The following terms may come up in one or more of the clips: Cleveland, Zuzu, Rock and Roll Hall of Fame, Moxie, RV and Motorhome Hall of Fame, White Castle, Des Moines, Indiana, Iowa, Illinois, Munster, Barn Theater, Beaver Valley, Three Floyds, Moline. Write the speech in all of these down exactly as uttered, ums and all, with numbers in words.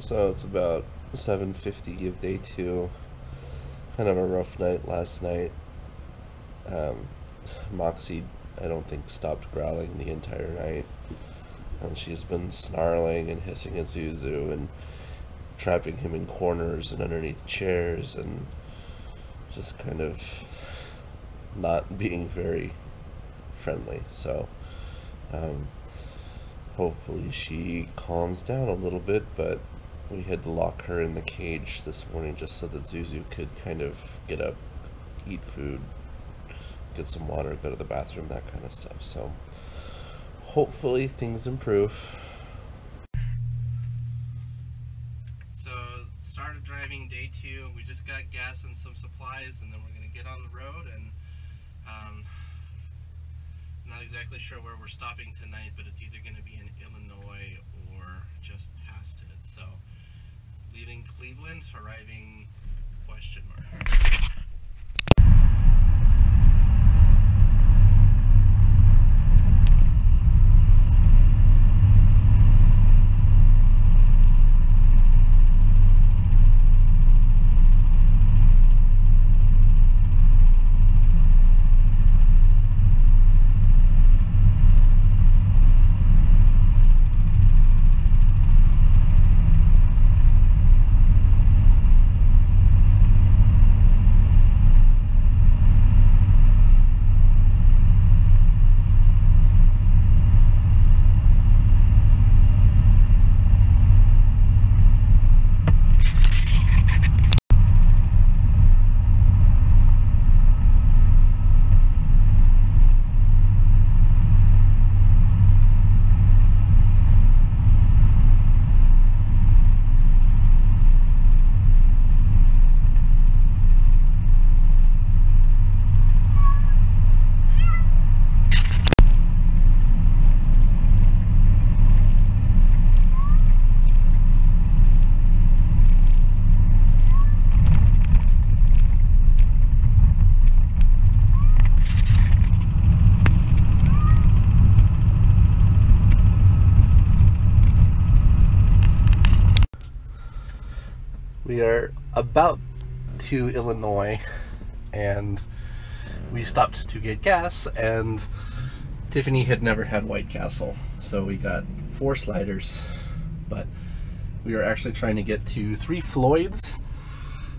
So it's about seven fifty of day two. Kind of a rough night last night. Um, Moxie, I don't think, stopped growling the entire night. And she's been snarling and hissing at Zuzu and trapping him in corners and underneath chairs and just kind of not being very friendly. So um, hopefully she calms down a little bit, but we had to lock her in the cage this morning just so that Zuzu could kind of get up, eat food, get some water, go to the bathroom, that kind of stuff. So hopefully things improve. So started driving day two. We just got gas and some supplies, and then we're gonna get on the road. And um, not exactly sure where we're stopping tonight, but it's either gonna be in Illinois or just past it. So leaving Cleveland, arriving question mark. We are about to Illinois, and we stopped to get gas, and Tiffany had never had White Castle, so we got four sliders, but we are actually trying to get to Three Floyds,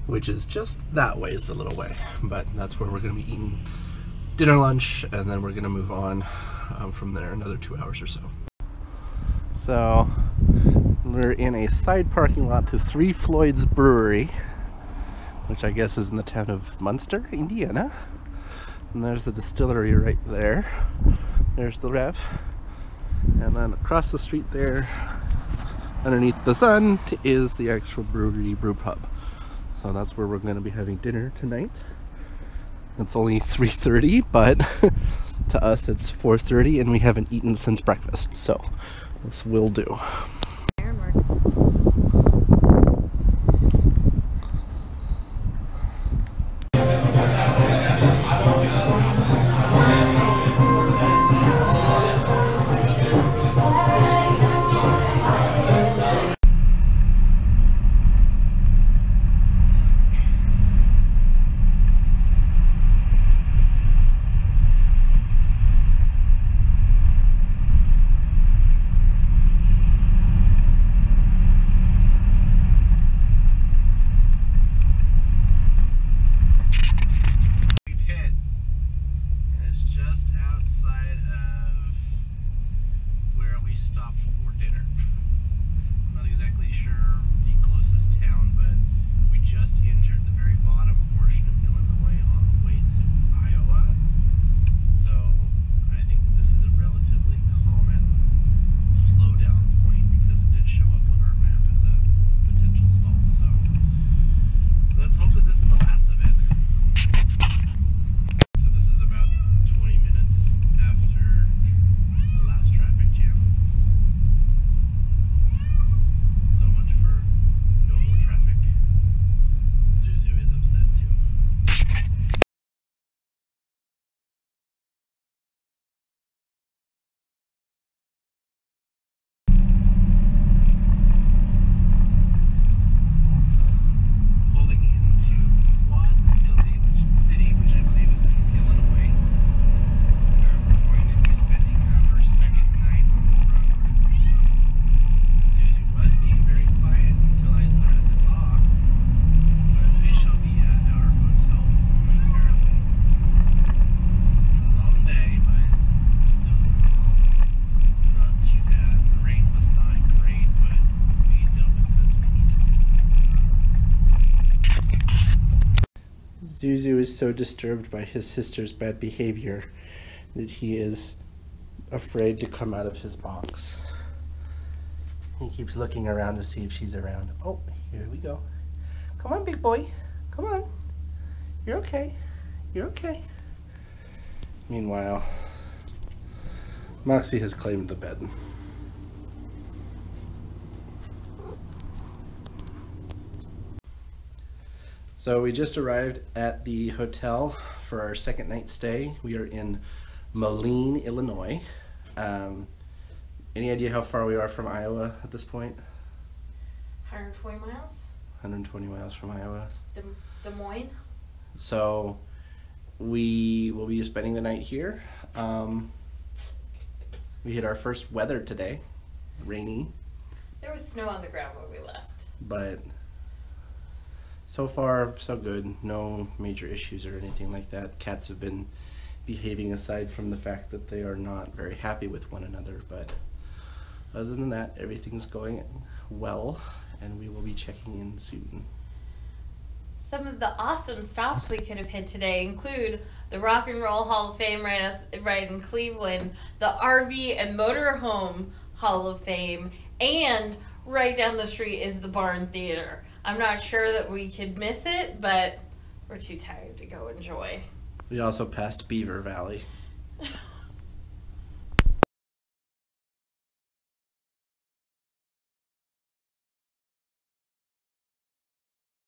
which is just that way, is a little way, but that's where we're going to be eating dinner, lunch, and then we're going to move on um, from there another two hours or so. So we're in a side parking lot to Three Floyds Brewery, which I guess is in the town of Munster, Indiana. And there's the distillery right there. There's the Rev. And then across the street there, underneath the sun, is the actual brewery brew pub. So that's where we're going to be having dinner tonight. It's only three thirty, but to us it's four thirty, and we haven't eaten since breakfast, so this will do. Zuzu is so disturbed by his sister's bad behavior that he is afraid to come out of his box. He keeps looking around to see if she's around. Oh, here we go. Come on, big boy. Come on. You're okay. You're okay. Meanwhile, Moxie has claimed the bed. So we just arrived at the hotel for our second night stay. We are in Moline, Illinois. Um, any idea how far we are from Iowa at this point? one hundred twenty miles. one hundred twenty miles from Iowa. Des, Des Moines. So we will be spending the night here. Um, we hit our first weather today, rainy. There was snow on the ground when we left. But so far, so good. No major issues or anything like that. Cats have been behaving aside from the fact that they are not very happy with one another, but other than that, everything's going well, and we will be checking in soon. Some of the awesome stops we could have hit today include the Rock and Roll Hall of Fame right, us, right in Cleveland, the R V and Motorhome Hall of Fame, and right down the street is the Barn Theater. I'm not sure that we could miss it, but we're too tired to go enjoy. We also passed Beaver Valley.